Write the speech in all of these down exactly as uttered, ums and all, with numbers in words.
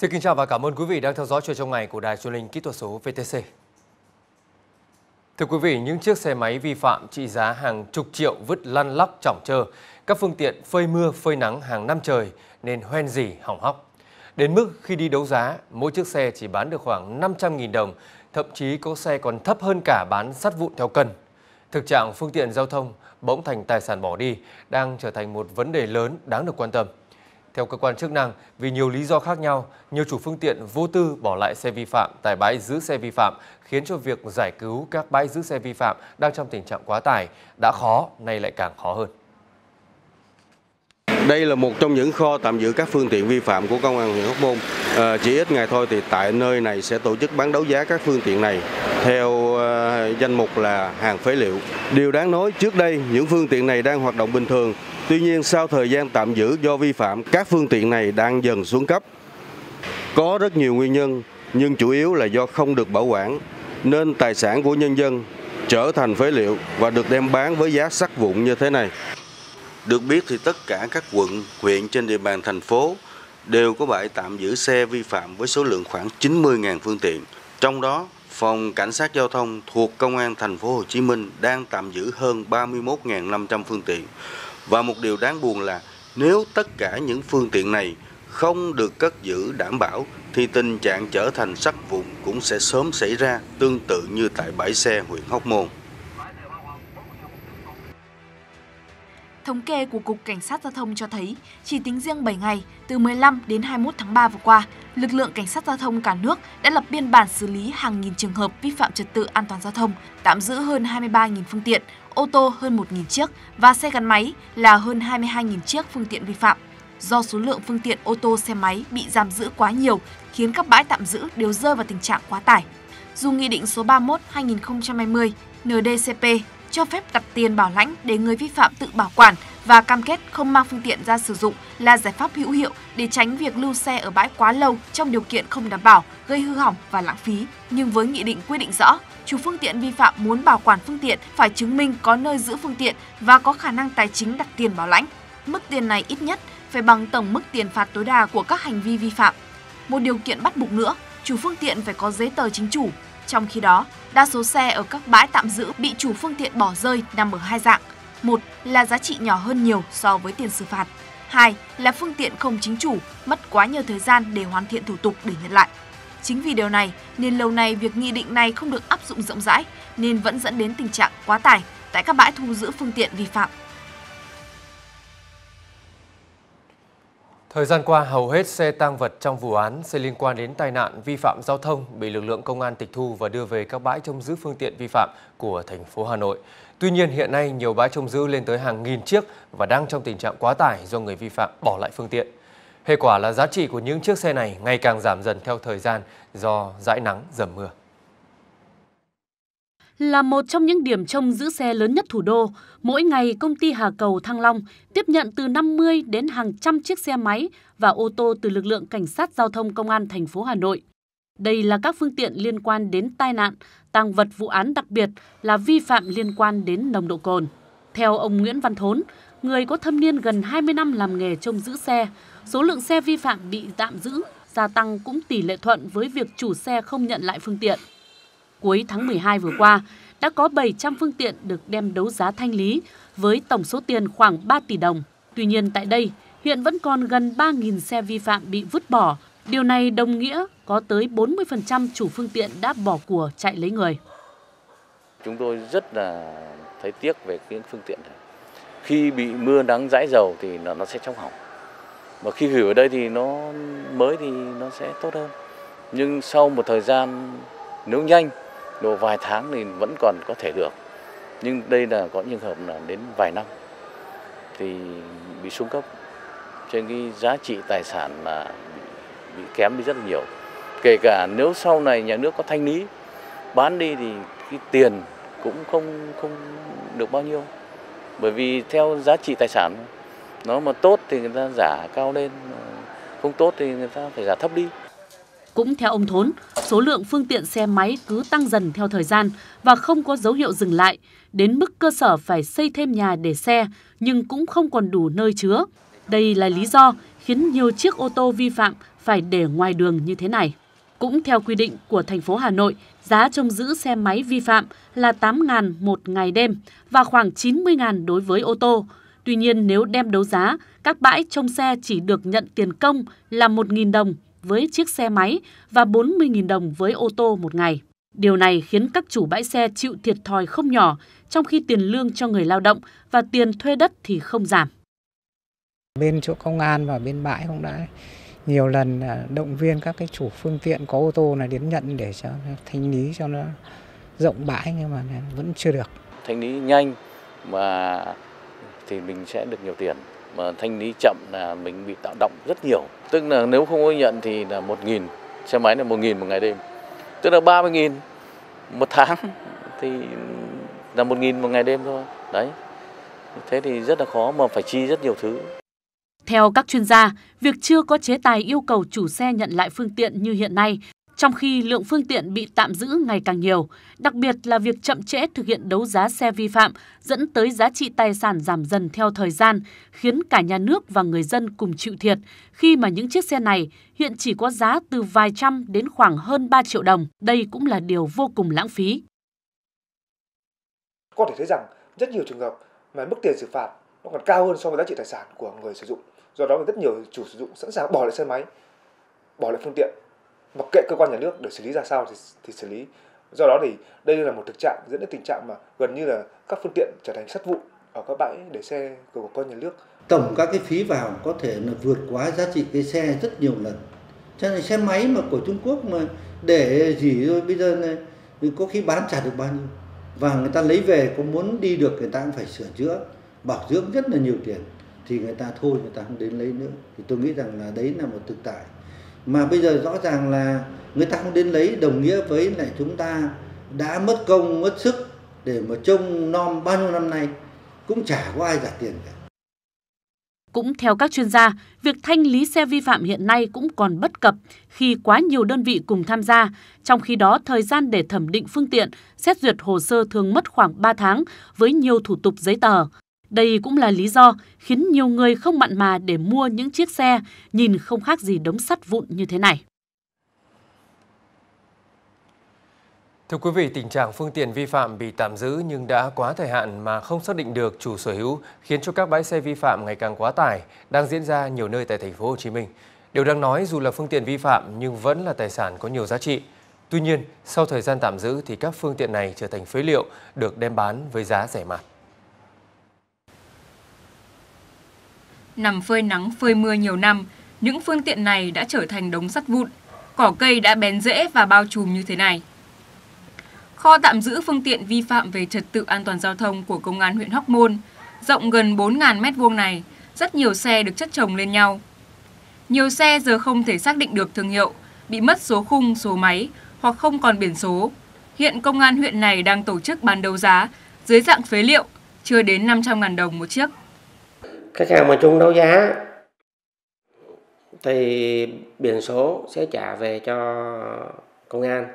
Xin kính chào và cảm ơn quý vị đang theo dõi Chuyện Trong Ngày của Đài Truyền hình Kỹ thuật số vê tê xê. Thưa quý vị, những chiếc xe máy vi phạm trị giá hàng chục triệu vứt lăn lóc chỏng trơ, các phương tiện phơi mưa phơi nắng hàng năm trời nên hoen rỉ hỏng hóc. Đến mức khi đi đấu giá, mỗi chiếc xe chỉ bán được khoảng năm trăm nghìn đồng, thậm chí có xe còn thấp hơn cả bán sắt vụn theo cân. Thực trạng phương tiện giao thông bỗng thành tài sản bỏ đi đang trở thành một vấn đề lớn đáng được quan tâm. Theo cơ quan chức năng, vì nhiều lý do khác nhau, nhiều chủ phương tiện vô tư bỏ lại xe vi phạm tại bãi giữ xe vi phạm, khiến cho việc giải cứu các bãi giữ xe vi phạm đang trong tình trạng quá tải đã khó, nay lại càng khó hơn. Đây là một trong những kho tạm giữ các phương tiện vi phạm của Công an huyện Hóc Môn. À, chỉ ít ngày thôi thì tại nơi này sẽ tổ chức bán đấu giá các phương tiện này theo uh, danh mục là hàng phế liệu. Điều đáng nói, trước đây những phương tiện này đang hoạt động bình thường. Tuy nhiên, sau thời gian tạm giữ do vi phạm, các phương tiện này đang dần xuống cấp. Có rất nhiều nguyên nhân, nhưng chủ yếu là do không được bảo quản, nên tài sản của nhân dân trở thành phế liệu và được đem bán với giá sắt vụn như thế này. Được biết thì tất cả các quận, huyện trên địa bàn thành phố đều có bãi tạm giữ xe vi phạm với số lượng khoảng chín mươi nghìn phương tiện. Trong đó, Phòng Cảnh sát Giao thông thuộc Công an thành phố Hồ Chí Minh đang tạm giữ hơn ba mươi mốt nghìn năm trăm phương tiện. Và một điều đáng buồn là nếu tất cả những phương tiện này không được cất giữ đảm bảo thì tình trạng trở thành sắt vụn cũng sẽ sớm xảy ra, tương tự như tại bãi xe huyện Hóc Môn. Thống kê của Cục Cảnh sát Giao thông cho thấy, chỉ tính riêng bảy ngày, từ mười lăm đến hai mươi mốt tháng ba vừa qua, lực lượng Cảnh sát Giao thông cả nước đã lập biên bản xử lý hàng nghìn trường hợp vi phạm trật tự an toàn giao thông, tạm giữ hơn hai mươi ba nghìn phương tiện, ô tô hơn một nghìn chiếc và xe gắn máy là hơn hai mươi hai nghìn chiếc phương tiện vi phạm. Do số lượng phương tiện ô tô xe máy bị giam giữ quá nhiều, khiến các bãi tạm giữ đều rơi vào tình trạng quá tải. Dù Nghị định số ba mươi mốt trên hai nghìn không trăm hai mươi N Đ C P cho phép đặt tiền bảo lãnh để người vi phạm tự bảo quản và cam kết không mang phương tiện ra sử dụng là giải pháp hữu hiệu để tránh việc lưu xe ở bãi quá lâu trong điều kiện không đảm bảo, gây hư hỏng và lãng phí. Nhưng với nghị định quy định rõ, chủ phương tiện vi phạm muốn bảo quản phương tiện phải chứng minh có nơi giữ phương tiện và có khả năng tài chính đặt tiền bảo lãnh. Mức tiền này ít nhất phải bằng tổng mức tiền phạt tối đa của các hành vi vi phạm. Một điều kiện bắt buộc nữa, chủ phương tiện phải có giấy tờ chính chủ. Trong khi đó, đa số xe ở các bãi tạm giữ bị chủ phương tiện bỏ rơi nằm ở hai dạng. Một là giá trị nhỏ hơn nhiều so với tiền xử phạt. Hai là phương tiện không chính chủ, mất quá nhiều thời gian để hoàn thiện thủ tục để nhận lại. Chính vì điều này nên lâu nay việc nghị định này không được áp dụng rộng rãi nên vẫn dẫn đến tình trạng quá tải tại các bãi thu giữ phương tiện vi phạm. Thời gian qua, hầu hết xe tang vật trong vụ án xe liên quan đến tai nạn vi phạm giao thông bị lực lượng công an tịch thu và đưa về các bãi trông giữ phương tiện vi phạm của thành phố Hà Nội. Tuy nhiên, hiện nay nhiều bãi trông giữ lên tới hàng nghìn chiếc và đang trong tình trạng quá tải do người vi phạm bỏ lại phương tiện. Hệ quả là giá trị của những chiếc xe này ngày càng giảm dần theo thời gian do dãi nắng dầm mưa. Là một trong những điểm trông giữ xe lớn nhất thủ đô, mỗi ngày công ty Hà Cầu Thăng Long tiếp nhận từ năm mươi đến hàng trăm chiếc xe máy và ô tô từ lực lượng Cảnh sát Giao thông Công an thành phố Hà Nội. Đây là các phương tiện liên quan đến tai nạn, tang vật vụ án đặc biệt là vi phạm liên quan đến nồng độ cồn. Theo ông Nguyễn Văn Thốn, người có thâm niên gần hai mươi năm làm nghề trông giữ xe, số lượng xe vi phạm bị tạm giữ gia tăng cũng tỷ lệ thuận với việc chủ xe không nhận lại phương tiện. Cuối tháng mười hai vừa qua, đã có bảy trăm phương tiện được đem đấu giá thanh lý với tổng số tiền khoảng ba tỷ đồng. Tuy nhiên tại đây, hiện vẫn còn gần ba nghìn xe vi phạm bị vứt bỏ. Điều này đồng nghĩa có tới bốn mươi phần trăm chủ phương tiện đã bỏ của chạy lấy người. Chúng tôi rất là thấy tiếc về những phương tiện này. Khi bị mưa nắng rãi dầu thì nó sẽ trong hỏng. Mà khi gửi ở đây thì nó mới thì nó sẽ tốt hơn. Nhưng sau một thời gian, nếu nhanh, độ vài tháng thì vẫn còn có thể được, nhưng đây là có trường hợp là đến vài năm thì bị xuống cấp, trên cái giá trị tài sản là bị, bị kém đi rất là nhiều. Kể cả nếu sau này nhà nước có thanh lý bán đi thì cái tiền cũng không không được bao nhiêu, bởi vì theo giá trị tài sản nó mà tốt thì người ta giả cao lên, không tốt thì người ta phải giả thấp đi. Cũng theo ông Thốn, số lượng phương tiện xe máy cứ tăng dần theo thời gian và không có dấu hiệu dừng lại, đến mức cơ sở phải xây thêm nhà để xe nhưng cũng không còn đủ nơi chứa. Đây là lý do khiến nhiều chiếc ô tô vi phạm phải để ngoài đường như thế này. Cũng theo quy định của thành phố Hà Nội, giá trông giữ xe máy vi phạm là tám nghìn một ngày đêm và khoảng chín mươi nghìn đối với ô tô. Tuy nhiên, nếu đem đấu giá, các bãi trông xe chỉ được nhận tiền công là một nghìn đồng với chiếc xe máy và bốn mươi nghìn đồng với ô tô một ngày. Điều này khiến các chủ bãi xe chịu thiệt thòi không nhỏ, trong khi tiền lương cho người lao động và tiền thuê đất thì không giảm. Bên chỗ công an và bên bãi cũng đã nhiều lần động viên các cái chủ phương tiện có ô tô này đến nhận để cho thanh lý cho nó rộng bãi, nhưng mà vẫn chưa được. Thanh lý nhanh mà thì mình sẽ được nhiều tiền, mà thanh lý chậm là mình bị tạo động rất nhiều. Tức là nếu không có nhận thì là một nghìn, xe máy là một nghìn một ngày đêm. Tức là ba mươi nghìn một tháng thì là một nghìn một ngày đêm thôi. Đấy, thế thì rất là khó mà phải chi rất nhiều thứ. Theo các chuyên gia, việc chưa có chế tài yêu cầu chủ xe nhận lại phương tiện như hiện nay, trong khi lượng phương tiện bị tạm giữ ngày càng nhiều, đặc biệt là việc chậm trễ thực hiện đấu giá xe vi phạm dẫn tới giá trị tài sản giảm dần theo thời gian, khiến cả nhà nước và người dân cùng chịu thiệt khi mà những chiếc xe này hiện chỉ có giá từ vài trăm đến khoảng hơn ba triệu đồng. Đây cũng là điều vô cùng lãng phí. Có thể thấy rằng rất nhiều trường hợp mà mức tiền xử phạt nó còn cao hơn so với giá trị tài sản của người sử dụng. Do đó rất nhiều chủ sử dụng sẵn sàng bỏ lại xe máy, bỏ lại phương tiện, mặc kệ cơ quan nhà nước để xử lý ra sao thì, thì xử lý. Do đó thì đây là một thực trạng dẫn đến tình trạng mà gần như là các phương tiện trở thành sắt vụn ở các bãi để xe của cơ quan nhà nước. Tổng các cái phí vào có thể là vượt quá giá trị cái xe rất nhiều lần. Cho nên xe máy mà của Trung Quốc mà để gì rồi bây giờ này, có khi bán trả được bao nhiêu. Và người ta lấy về có muốn đi được người ta cũng phải sửa chữa, bảo dưỡng rất là nhiều tiền. Thì người ta thôi, người ta không đến lấy nữa. Thì tôi nghĩ rằng là đấy là một thực tại. Mà bây giờ rõ ràng là người ta không đến lấy đồng nghĩa với lại chúng ta đã mất công, mất sức để mà trông nom bao nhiêu năm nay, cũng chả có ai trả tiền cả. Cũng theo các chuyên gia, việc thanh lý xe vi phạm hiện nay cũng còn bất cập khi quá nhiều đơn vị cùng tham gia. Trong khi đó, thời gian để thẩm định phương tiện, xét duyệt hồ sơ thường mất khoảng ba tháng với nhiều thủ tục giấy tờ. Đây cũng là lý do khiến nhiều người không mặn mà để mua những chiếc xe nhìn không khác gì đống sắt vụn như thế này. Thưa quý vị, tình trạng phương tiện vi phạm bị tạm giữ nhưng đã quá thời hạn mà không xác định được chủ sở hữu khiến cho các bãi xe vi phạm ngày càng quá tải đang diễn ra nhiều nơi tại thành phố Hồ Chí Minh. Điều đáng nói dù là phương tiện vi phạm nhưng vẫn là tài sản có nhiều giá trị. Tuy nhiên, sau thời gian tạm giữ thì các phương tiện này trở thành phế liệu được đem bán với giá rẻ mạt. Nằm phơi nắng phơi mưa nhiều năm, những phương tiện này đã trở thành đống sắt vụn, cỏ cây đã bén rễ và bao trùm như thế này. Kho tạm giữ phương tiện vi phạm về trật tự an toàn giao thông của Công an huyện Hóc Môn, rộng gần bốn nghìn mét vuông này, rất nhiều xe được chất chồng lên nhau. Nhiều xe giờ không thể xác định được thương hiệu, bị mất số khung, số máy hoặc không còn biển số. Hiện Công an huyện này đang tổ chức bán đấu giá dưới dạng phế liệu, chưa đến năm trăm nghìn đồng một chiếc. Khách hàng mà chung đấu giá thì biển số sẽ trả về cho công an,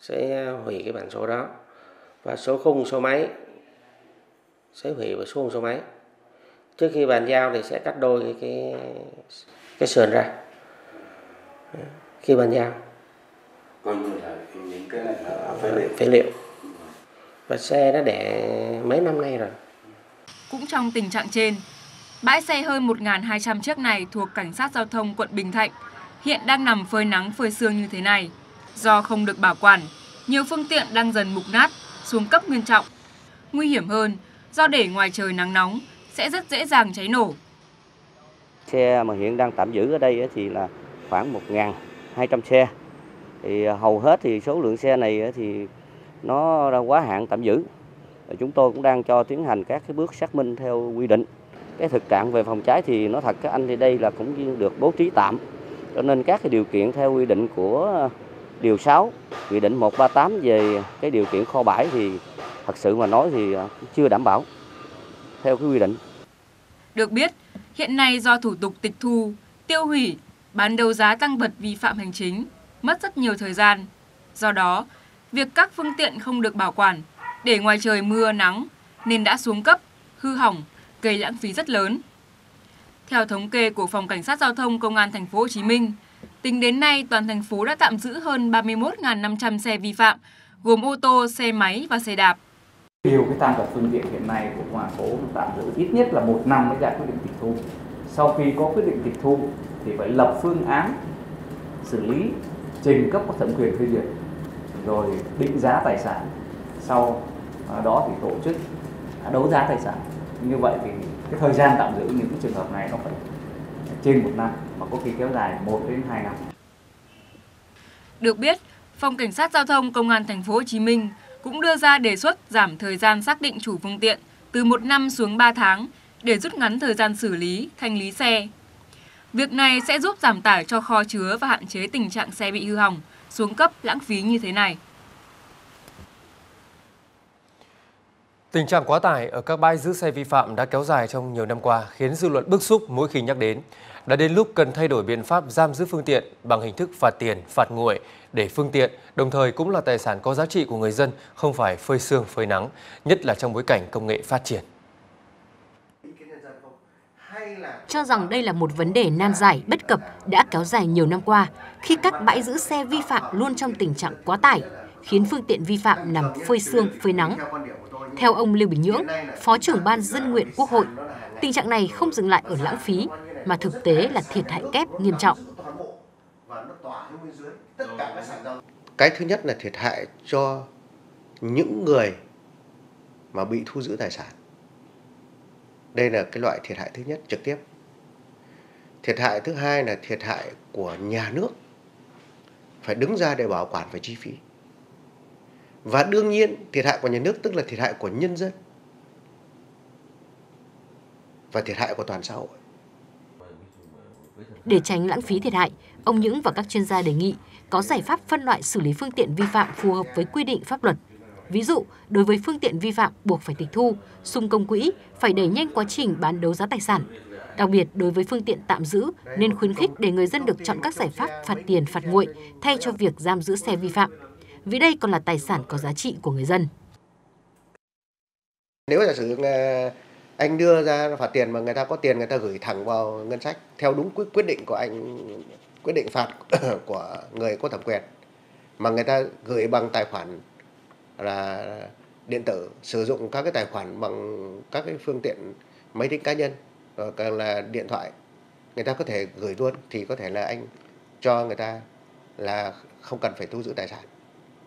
sẽ hủy cái bản số đó, và số khung số máy sẽ hủy với số khung số máy. Trước khi bàn giao thì sẽ cắt đôi cái cái, cái sườn ra khi bàn giao. Coi như là những cái này là phế liệu. Phế liệu. Và xe đã để mấy năm nay rồi. Cũng trong tình trạng trên, bãi xe hơn một nghìn hai trăm chiếc này thuộc Cảnh sát Giao thông quận Bình Thạnh hiện đang nằm phơi nắng phơi sương như thế này. Do không được bảo quản, nhiều phương tiện đang dần mục nát, xuống cấp nghiêm trọng. Nguy hiểm hơn, do để ngoài trời nắng nóng sẽ rất dễ dàng cháy nổ. Xe mà hiện đang tạm giữ ở đây thì là khoảng một nghìn hai trăm xe. Thì hầu hết thì số lượng xe này thì nó đã quá hạn tạm giữ. Chúng tôi cũng đang cho tiến hành các cái bước xác minh theo quy định. Cái thực trạng về phòng cháy thì nó thật các anh thì đây là cũng được bố trí tạm, cho nên các cái điều kiện theo quy định của điều sáu, nghị định một ba tám về cái điều kiện kho bãi thì thật sự mà nói thì chưa đảm bảo theo cái quy định. Được biết, hiện nay do thủ tục tịch thu, tiêu hủy, bán đấu giá tăng vật vi phạm hành chính mất rất nhiều thời gian. Do đó, việc các phương tiện không được bảo quản, để ngoài trời mưa nắng nên đã xuống cấp, hư hỏng, gây lãng phí rất lớn. Theo thống kê của Phòng Cảnh sát Giao thông Công an thành phố Hồ Chí Minh, Tính đến nay, toàn thành phố đã tạm giữ hơn ba mươi mốt nghìn năm trăm xe vi phạm, gồm ô tô, xe máy và xe đạp. Nhiều cái tăng vật phương tiện hiện nay của Công an thành phố tạm giữ ít nhất là một năm mới ra quyết định tịch thu. Sau khi có quyết định tịch thu thì phải lập phương án xử lý, trình cấp có thẩm quyền phê duyệt, rồi định giá tài sản. Sau đó thì tổ chức đấu giá tài sản. Như vậy thì cái thời gian tạm giữ những trường hợp này nó phải trên một năm mà có khi kéo dài một đến hai năm. Được biết, Phòng Cảnh sát Giao thông Công an thành phố Hồ Chí Minh cũng đưa ra đề xuất giảm thời gian xác định chủ phương tiện từ một năm xuống ba tháng để rút ngắn thời gian xử lý, thanh lý xe. Việc này sẽ giúp giảm tải cho kho chứa và hạn chế tình trạng xe bị hư hỏng, xuống cấp, lãng phí như thế này. Tình trạng quá tải ở các bãi giữ xe vi phạm đã kéo dài trong nhiều năm qua, khiến dư luận bức xúc mỗi khi nhắc đến. Đã đến lúc cần thay đổi biện pháp giam giữ phương tiện bằng hình thức phạt tiền, phạt nguội để phương tiện, đồng thời cũng là tài sản có giá trị của người dân, không phải phơi sương, phơi nắng, nhất là trong bối cảnh công nghệ phát triển. Cho rằng đây là một vấn đề nan giải, bất cập đã kéo dài nhiều năm qua, khi các bãi giữ xe vi phạm luôn trong tình trạng quá tải, khiến phương tiện vi phạm nằm phơi sương, phơi nắng. Theo ông Lưu Bình Nhưỡng, Phó trưởng Ban Dân Nguyện Quốc hội, tình trạng này không dừng lại ở lãng phí, mà thực tế là thiệt hại kép nghiêm trọng. Cái thứ nhất là thiệt hại cho những người mà bị thu giữ tài sản. Đây là cái loại thiệt hại thứ nhất trực tiếp. Thiệt hại thứ hai là thiệt hại của nhà nước, phải đứng ra để bảo quản về chi phí. Và đương nhiên thiệt hại của nhà nước tức là thiệt hại của nhân dân và thiệt hại của toàn xã hội. Để tránh lãng phí thiệt hại, ông Nhưỡng và các chuyên gia đề nghị có giải pháp phân loại xử lý phương tiện vi phạm phù hợp với quy định pháp luật. Ví dụ, đối với phương tiện vi phạm buộc phải tịch thu, sung công quỹ, phải đẩy nhanh quá trình bán đấu giá tài sản. Đặc biệt, đối với phương tiện tạm giữ, nên khuyến khích để người dân được chọn các giải pháp phạt tiền, phạt nguội thay cho việc giam giữ xe vi phạm. Vì đây còn là tài sản có giá trị của người dân. Nếu giả sử anh đưa ra phạt tiền mà người ta có tiền, người ta gửi thẳng vào ngân sách theo đúng quyết định của anh, quyết định phạt của người có thẩm quyền, mà người ta gửi bằng tài khoản là điện tử, sử dụng các cái tài khoản bằng các cái phương tiện máy tính cá nhân rồi càng là điện thoại, người ta có thể gửi luôn, thì có thể là anh cho người ta là không cần phải thu giữ tài sản,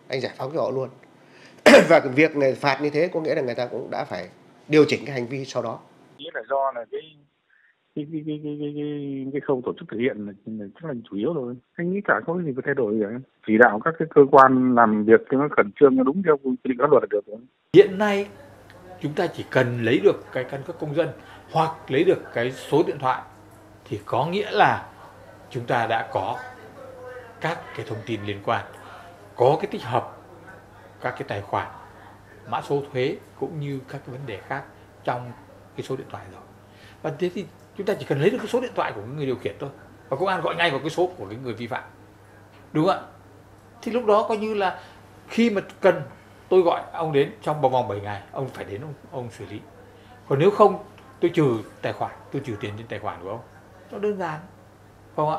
anh giải phóng cho họ luôn. Và cái việc này phạt như thế có nghĩa là người ta cũng đã phải điều chỉnh cái hành vi sau đó. Nghĩa là do là cái cái cái cái cái, cái, cái không tổ chức thực hiện là chắc là chủ yếu rồi. Anh nghĩ cả không gì có thay đổi cả. Chỉ đạo các cái cơ quan làm việc cho nó khẩn trương, nó đúng theo quy định pháp luật là được. Hiện nay chúng ta chỉ cần lấy được cái căn cước công dân hoặc lấy được cái số điện thoại thì có nghĩa là chúng ta đã có các cái thông tin liên quan, có cái tích hợp các cái tài khoản, mã số thuế cũng như các cái vấn đề khác trong cái số điện thoại rồi. Và thế thì chúng ta chỉ cần lấy được cái số điện thoại của người điều khiển thôi, và công an gọi ngay vào cái số của cái người vi phạm, đúng không ạ? Thì lúc đó coi như là khi mà cần, tôi gọi ông đến trong vòng bảy ngày, ông phải đến ông, ông xử lý. Còn nếu không, tôi trừ tài khoản, tôi trừ tiền trên tài khoản của ông. Nó đơn giản, phải không ạ?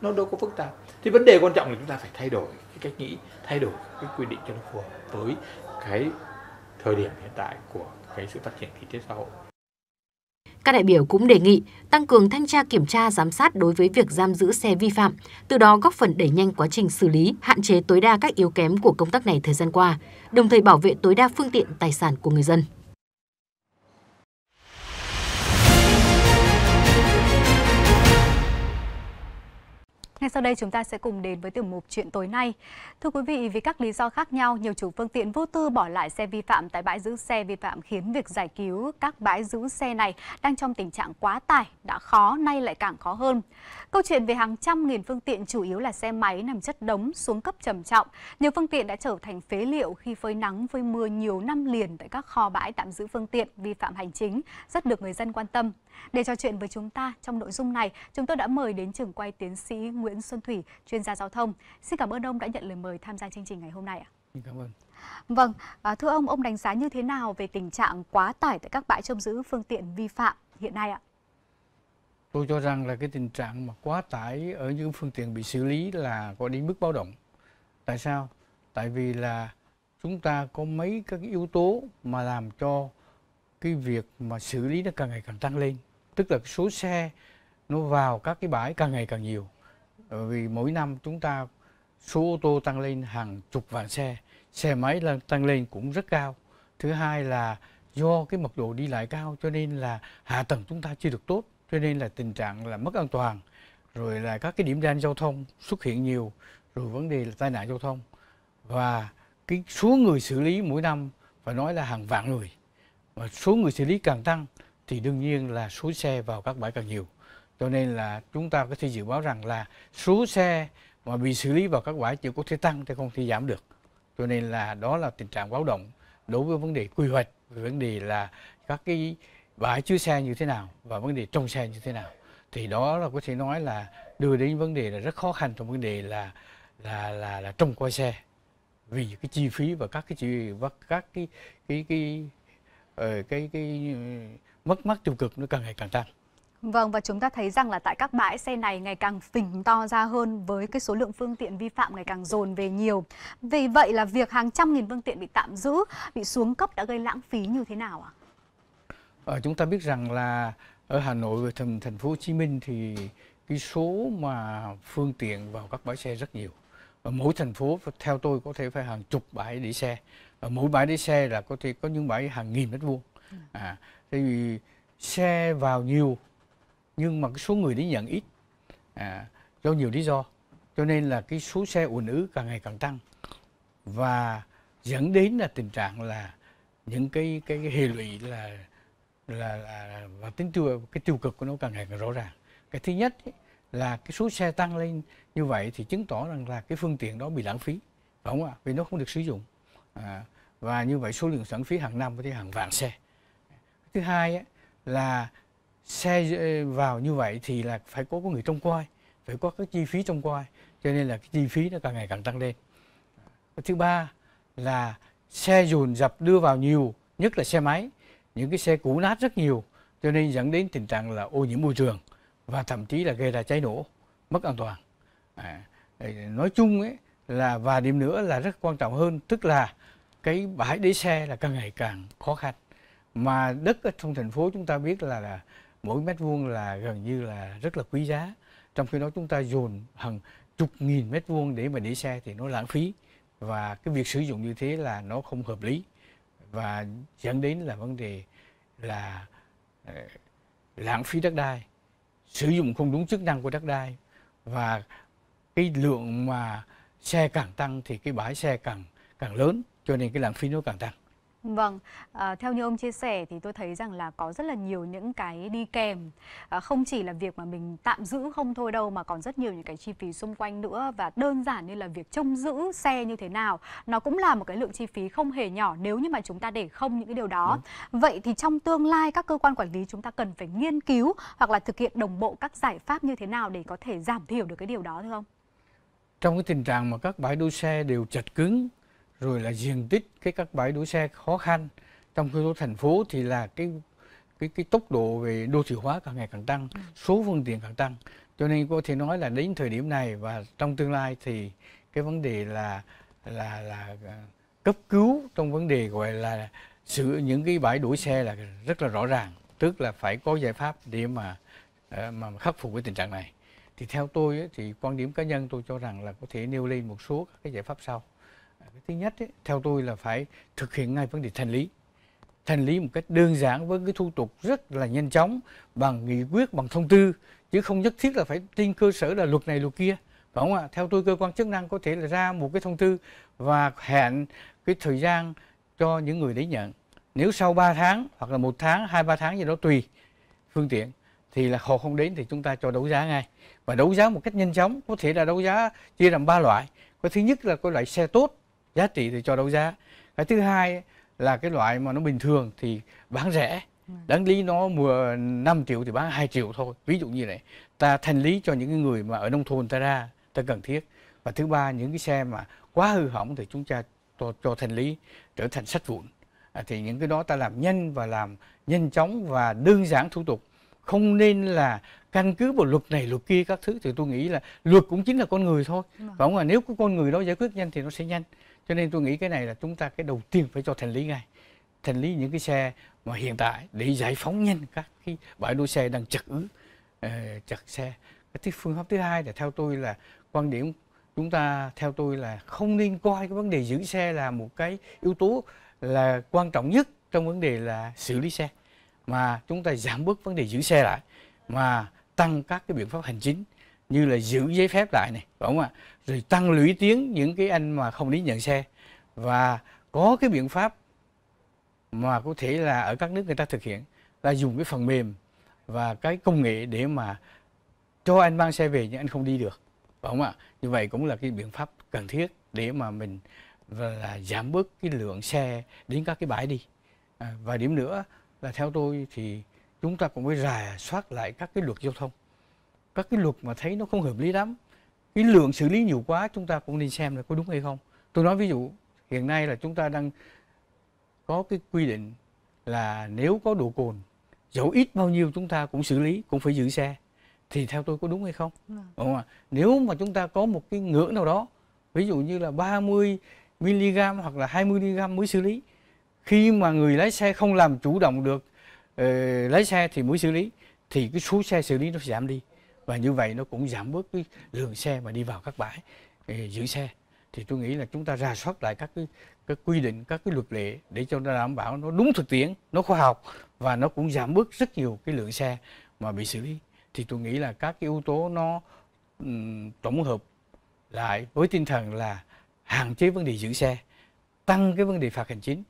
Nó đâu có phức tạp. Thì vấn đề quan trọng là chúng ta phải thay đổi cái cách nghĩ, thay đổi cái quy định cho nó phù hợp với cái thời điểm hiện tại của cái sự phát triển kinh tế xã hội. Các đại biểu cũng đề nghị tăng cường thanh tra kiểm tra giám sát đối với việc giam giữ xe vi phạm, từ đó góp phần đẩy nhanh quá trình xử lý, hạn chế tối đa các yếu kém của công tác này thời gian qua, đồng thời bảo vệ tối đa phương tiện tài sản của người dân. Ngay sau đây chúng ta sẽ cùng đến với tiểu mục Chuyện tối nay. Thưa quý vị, vì các lý do khác nhau, nhiều chủ phương tiện vô tư bỏ lại xe vi phạm tại bãi giữ xe vi phạm khiến việc giải cứu các bãi giữ xe này đang trong tình trạng quá tải, đã khó nay lại càng khó hơn. Câu chuyện về hàng trăm nghìn phương tiện chủ yếu là xe máy nằm chất đống xuống cấp trầm trọng. Nhiều phương tiện đã trở thành phế liệu khi phơi nắng phơi mưa nhiều năm liền tại các kho bãi tạm giữ phương tiện vi phạm hành chính rất được người dân quan tâm. Để trò chuyện với chúng ta trong nội dung này, chúng tôi đã mời đến trường quay tiến sĩ Nguyễn Xuân Thủy, chuyên gia giao thông. Xin cảm ơn ông đã nhận lời mời tham gia chương trình ngày hôm nay ạ. Cảm ơn. Vâng, thưa ông, ông đánh giá như thế nào về tình trạng quá tải tại các bãi trông giữ phương tiện vi phạm hiện nay ạ? Tôi cho rằng là cái tình trạng mà quá tải ở những phương tiện bị xử lý là có đến mức báo động. Tại sao? Tại vì là chúng ta có mấy các yếu tố mà làm cho cái việc mà xử lý nó càng ngày càng tăng lên. Tức là số xe nó vào các cái bãi càng ngày càng nhiều. Bởi vì mỗi năm chúng ta số ô tô tăng lên hàng chục vạn xe, xe máy là tăng lên cũng rất cao. Thứ hai là do cái mật độ đi lại cao cho nên là hạ tầng chúng ta chưa được tốt. Cho nên là tình trạng là mất an toàn, rồi là các cái điểm đen giao thông xuất hiện nhiều, rồi vấn đề là tai nạn giao thông. Và cái số người xử lý mỗi năm phải nói là hàng vạn người. Và số người xử lý càng tăng thì đương nhiên là số xe vào các bãi càng nhiều. Cho nên là chúng ta có thể dự báo rằng là số xe mà bị xử lý vào các bãi chỉ có thể tăng chứ không thể giảm được. Cho nên là đó là tình trạng báo động đối với vấn đề quy hoạch, vấn đề là các cái bãi chứa xe như thế nào và vấn đề trong xe như thế nào, thì đó là có thể nói là đưa đến vấn đề là rất khó khăn trong vấn đề là là là, là trông coi xe, vì cái chi phí và các cái chi và các cái cái cái cái, cái, cái mất mát tiêu cực nó càng ngày càng tăng. Vâng, và chúng ta thấy rằng là tại các bãi xe này ngày càng phình to ra hơn với cái số lượng phương tiện vi phạm ngày càng dồn về nhiều. Vì vậy là việc hàng trăm nghìn phương tiện bị tạm giữ, bị xuống cấp đã gây lãng phí như thế nào ạ? À, chúng ta biết rằng là ở Hà Nội và thành, thành phố Hồ Chí Minh thì cái số mà phương tiện vào các bãi xe rất nhiều. Ở mỗi thành phố theo tôi có thể phải hàng chục bãi để xe. Ở mỗi bãi để xe là có thể có những bãi hàng nghìn mét vuông. À, thì xe vào nhiều nhưng mà cái số người đến nhận ít, à, do nhiều lý do, cho nên là cái số xe ùn ứ càng ngày càng tăng và dẫn đến là tình trạng là những cái cái, cái hệ lụy là là, là và tính tiêu cái tiêu cực của nó càng ngày càng rõ ràng. Cái thứ nhất ấy, là cái số xe tăng lên như vậy thì chứng tỏ rằng là cái phương tiện đó bị lãng phí, phải không ạ? Vì nó không được sử dụng, à, và như vậy số lượng lãng phí hàng năm có thể hàng vạn xe. Thứ hai ấy, là xe vào như vậy thì là phải có, có người trông coi, phải có các chi phí trông coi, cho nên là cái chi phí nó càng ngày càng tăng lên. Thứ ba là xe dồn dập đưa vào nhiều, nhất là xe máy, những cái xe cũ nát rất nhiều, cho nên dẫn đến tình trạng là ô nhiễm môi trường và thậm chí là gây ra cháy nổ, mất an toàn. À, nói chung ấy là, và điểm nữa là rất quan trọng hơn, tức là cái bãi để xe là càng ngày càng khó khăn, mà đất ở trong thành phố chúng ta biết là, là mỗi mét vuông là gần như là rất là quý giá. Trong khi đó chúng ta dồn hàng chục nghìn mét vuông để mà để xe thì nó lãng phí. Và cái việc sử dụng như thế là nó không hợp lý. Và dẫn đến là vấn đề là lãng phí đất đai, sử dụng không đúng chức năng của đất đai. Và cái lượng mà xe càng tăng thì cái bãi xe càng, càng lớn, cho nên cái lãng phí nó càng tăng. Vâng, à, theo như ông chia sẻ thì tôi thấy rằng là có rất là nhiều những cái đi kèm, à, không chỉ là việc mà mình tạm giữ không thôi đâu mà còn rất nhiều những cái chi phí xung quanh nữa, và đơn giản như là việc trông giữ xe như thế nào nó cũng là một cái lượng chi phí không hề nhỏ nếu như mà chúng ta để không những cái điều đó. Đúng. Vậy thì trong tương lai các cơ quan quản lý chúng ta cần phải nghiên cứu hoặc là thực hiện đồng bộ các giải pháp như thế nào để có thể giảm thiểu được cái điều đó, thưa ông? Trong cái tình trạng mà các bãi đỗ xe đều chật cứng, rồi là diện tích cái các bãi đỗ xe khó khăn, trong khu đô thành phố thì là cái cái cái tốc độ về đô thị hóa càng ngày càng tăng, số phương tiện càng tăng, cho nên có thể nói là đến thời điểm này và trong tương lai thì cái vấn đề là là là cấp cứu trong vấn đề gọi là sự những cái bãi đỗ xe là rất là rõ ràng, tức là phải có giải pháp để mà mà khắc phục cái tình trạng này. Thì theo tôi ấy, thì quan điểm cá nhân tôi cho rằng là có thể nêu lên một số các cái giải pháp sau. Cái thứ nhất ấy, theo tôi là phải thực hiện ngay vấn đề thanh lý. Thanh lý một cách đơn giản với cái thủ tục rất là nhanh chóng, bằng nghị quyết, bằng thông tư, chứ không nhất thiết là phải trên cơ sở là luật này luật kia, phải không ạ? Theo tôi cơ quan chức năng có thể là ra một cái thông tư và hẹn cái thời gian cho những người đến nhận. Nếu sau ba tháng hoặc là một tháng, hai ba tháng gì đó tùy phương tiện thì là họ không đến thì chúng ta cho đấu giá ngay. Và đấu giá một cách nhanh chóng, có thể là đấu giá chia làm ba loại. Cái thứ nhất là cái loại xe tốt, giá trị thì cho đấu giá. Cái thứ hai là cái loại mà nó bình thường thì bán rẻ, đáng lý nó mua năm triệu thì bán hai triệu thôi, ví dụ như này. Ta thanh lý cho những người mà ở nông thôn ta ra, ta cần thiết. Và thứ ba, những cái xe mà quá hư hỏng thì chúng ta cho, cho thanh lý trở thành sách vụn. À, thì những cái đó ta làm nhanh và làm nhanh chóng và đơn giản thủ tục, không nên là căn cứ vào luật này luật kia các thứ. Thì tôi nghĩ là luật cũng chính là con người thôi, và không là nếu có con người đó giải quyết nhanh thì nó sẽ nhanh. Cho nên tôi nghĩ cái này là chúng ta cái đầu tiên phải cho thành lý ngay, thành lý những cái xe mà hiện tại để giải phóng nhanh các cái bãi đỗ xe đang chật ứ, chật xe. Cái phương pháp thứ hai là theo tôi là quan điểm chúng ta theo tôi là không nên coi cái vấn đề giữ xe là một cái yếu tố là quan trọng nhất trong vấn đề là xử lý xe, mà chúng ta giảm bớt vấn đề giữ xe lại, mà tăng các cái biện pháp hành chính như là giữ giấy phép lại này, phải không ạ? Rồi tăng lũy tiến những cái anh mà không lý nhận xe, và có cái biện pháp mà có thể là ở các nước người ta thực hiện là dùng cái phần mềm và cái công nghệ để mà cho anh mang xe về nhưng anh không đi được, phải không ạ? Như vậy cũng là cái biện pháp cần thiết để mà mình là giảm bớt cái lượng xe đến các cái bãi đi. À, và điểm nữa là theo tôi thì chúng ta cũng phải rà soát lại các cái luật giao thông, các cái luật mà thấy nó không hợp lý lắm, cái lượng xử lý nhiều quá chúng ta cũng nên xem là có đúng hay không. Tôi nói ví dụ hiện nay là chúng ta đang có cái quy định là nếu có độ cồn dẫu ít bao nhiêu chúng ta cũng xử lý, cũng phải giữ xe, thì theo tôi có đúng hay không? Đúng không ạ? Nếu mà chúng ta có một cái ngưỡng nào đó, ví dụ như là ba mươi mi-li-gam hoặc là hai mươi mi-li-gam mới xử lý, khi mà người lái xe không làm chủ động được uh, lái xe thì mới xử lý, thì cái số xe xử lý nó giảm đi, và như vậy nó cũng giảm bớt cái lượng xe mà đi vào các bãi uh, giữ xe. Thì tôi nghĩ là chúng ta rà soát lại các cái, các quy định, các cái luật lệ để cho nó đảm bảo nó đúng thực tiễn, nó khoa học, và nó cũng giảm bớt rất nhiều cái lượng xe mà bị xử lý. Thì tôi nghĩ là các cái yếu tố nó um, tổng hợp lại với tinh thần là hạn chế vấn đề giữ xe, tăng cái vấn đề phạt hành chính,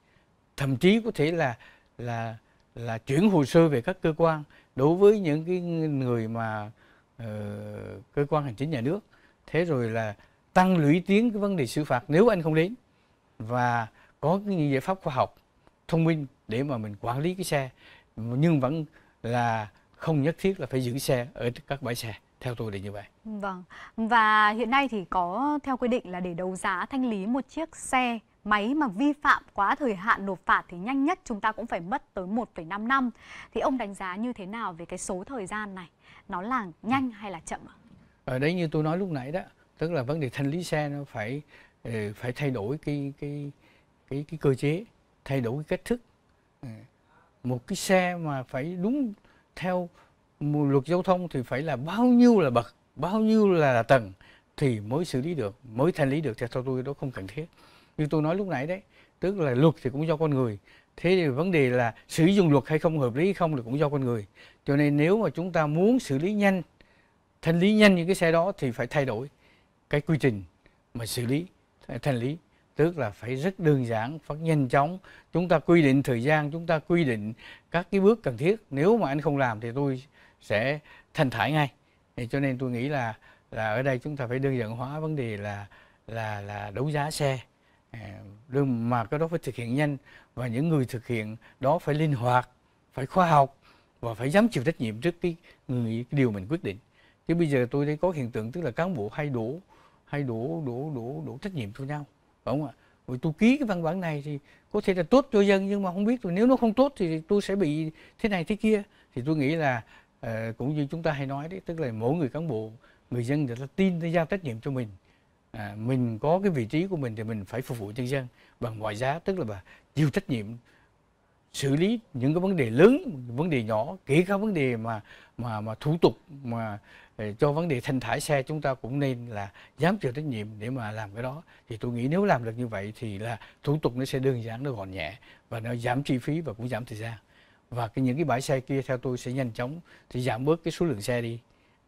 thậm chí có thể là là là chuyển hồ sơ về các cơ quan đối với những cái người mà uh, cơ quan hành chính nhà nước. Thế rồi là tăng lũy tiến cái vấn đề xử phạt nếu anh không đến, và có những giải pháp khoa học thông minh để mà mình quản lý cái xe nhưng vẫn là không nhất thiết là phải giữ xe ở các bãi xe. Theo tôi là như vậy. Vâng. Và hiện nay thì có theo quy định là để đấu giá thanh lý một chiếc xe máy mà vi phạm quá thời hạn nộp phạt thì nhanh nhất chúng ta cũng phải mất tới một phẩy năm năm. Thì ông đánh giá như thế nào về cái số thời gian này? Nó là nhanh hay là chậm ạ? Ở đấy như tôi nói lúc nãy đó, tức là vấn đề thanh lý xe nó phải phải thay đổi cái cái cái cái cơ chế, thay đổi cái cách thức. Một cái xe mà phải đúng theo luật giao thông thì phải là bao nhiêu là bậc, bao nhiêu là tầng thì mới xử lý được, mới thanh lý được. Theo tôi đó không cần thiết. Như tôi nói lúc nãy đấy, tức là luật thì cũng do con người. Thế thì vấn đề là sử dụng luật hay không, hợp lý hay không thì cũng do con người. Cho nên nếu mà chúng ta muốn xử lý nhanh, thanh lý nhanh những cái xe đó thì phải thay đổi cái quy trình mà xử lý, thanh lý. Tức là phải rất đơn giản, phải nhanh chóng. Chúng ta quy định thời gian, chúng ta quy định các cái bước cần thiết. Nếu mà anh không làm thì tôi sẽ thanh thải ngay. Thì cho nên tôi nghĩ là là ở đây chúng ta phải đơn giản hóa vấn đề là là là đấu giá xe. Đừng mà cái đó phải thực hiện nhanh, và những người thực hiện đó phải linh hoạt, phải khoa học và phải dám chịu trách nhiệm trước cái, người, cái điều mình quyết định. Chứ bây giờ tôi thấy có hiện tượng tức là cán bộ hay đổ hay đổ đổ đổ đổ trách nhiệm cho nhau. Phải không ạ? Rồi tôi ký cái văn bản này thì có thể là tốt cho dân nhưng mà không biết rồi nếu nó không tốt thì tôi sẽ bị thế này thế kia. Thì tôi nghĩ là uh, cũng như chúng ta hay nói đấy, tức là mỗi người cán bộ, người dân người ta tin, người ta giao trách nhiệm cho mình. À, mình có cái vị trí của mình thì mình phải phục vụ nhân dân bằng mọi giá, tức là bà chịu trách nhiệm xử lý những cái vấn đề lớn, vấn đề nhỏ, kể cả vấn đề mà mà mà thủ tục mà cho vấn đề thanh thải xe chúng ta cũng nên là dám chịu trách nhiệm để mà làm cái đó. Thì tôi nghĩ nếu làm được như vậy thì là thủ tục nó sẽ đơn giản, nó gọn nhẹ và nó giảm chi phí và cũng giảm thời gian. Và cái những cái bãi xe kia theo tôi sẽ nhanh chóng, thì giảm bớt cái số lượng xe đi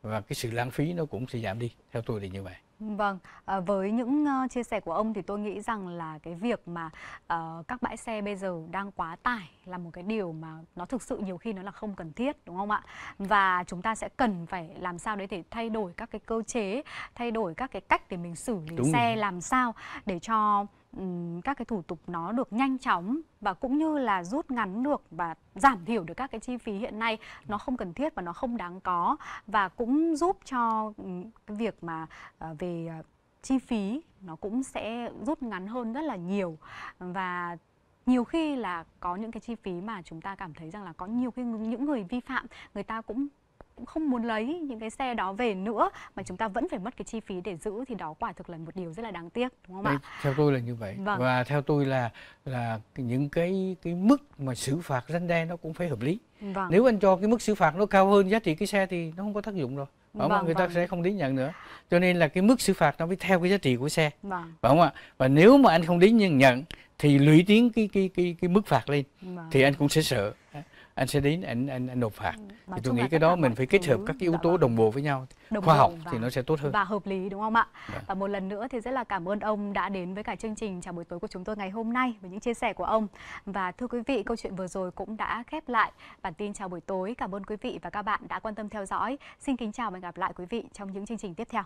và cái sự lãng phí nó cũng sẽ giảm đi. Theo tôi thì như vậy. Vâng, với những chia sẻ của ông thì tôi nghĩ rằng là cái việc mà uh, các bãi xe bây giờ đang quá tải là một cái điều mà nó thực sự nhiều khi nó là không cần thiết, đúng không ạ? Và chúng ta sẽ cần phải làm sao đấy để thay đổi các cái cơ chế, thay đổi các cái cách để mình xử lý đúng xe rồi. Làm sao để cho um, các cái thủ tục nó được nhanh chóng và cũng như là rút ngắn được và giảm thiểu được các cái chi phí hiện nay nó không cần thiết và nó không đáng có, và cũng giúp cho um, cái việc mà uh, về chi phí nó cũng sẽ rút ngắn hơn rất là nhiều. Và nhiều khi là có những cái chi phí mà chúng ta cảm thấy rằng là có nhiều khi những người vi phạm người ta cũng cũng không muốn lấy những cái xe đó về nữa, mà chúng ta vẫn phải mất cái chi phí để giữ, thì đó quả thực là một điều rất là đáng tiếc, đúng không ạ? Theo tôi là như vậy. Vâng. Và theo tôi là là những cái cái mức mà xử phạt răn đe nó cũng phải hợp lý. Vâng. Nếu anh cho cái mức xử phạt nó cao hơn giá trị cái xe thì nó không có tác dụng rồi. Vâng, mà người vâng. ta sẽ không đến nhận nữa. Cho nên là cái mức xử phạt nó phải theo cái giá trị của xe. Vâng. Phải không ạ? Và nếu mà anh không đến nhận thì lũy tiến cái cái cái cái mức phạt lên. Vâng. Thì anh cũng sẽ sợ. Anh sẽ đến anh anh, anh nộp phạt. Thì tôi nghĩ cái đó mình phải kết hợp các yếu tố đồng bộ với nhau, khoa học thì nó sẽ tốt hơn và hợp lý, đúng không ạ? Và, và một lần nữa thì rất là cảm ơn ông đã đến với cả chương trình Chào buổi tối của chúng tôi ngày hôm nay với những chia sẻ của ông. Và thưa quý vị, câu chuyện vừa rồi cũng đã khép lại bản tin Chào buổi tối. Cảm ơn quý vị và các bạn đã quan tâm theo dõi. Xin kính chào và hẹn gặp lại quý vị trong những chương trình tiếp theo.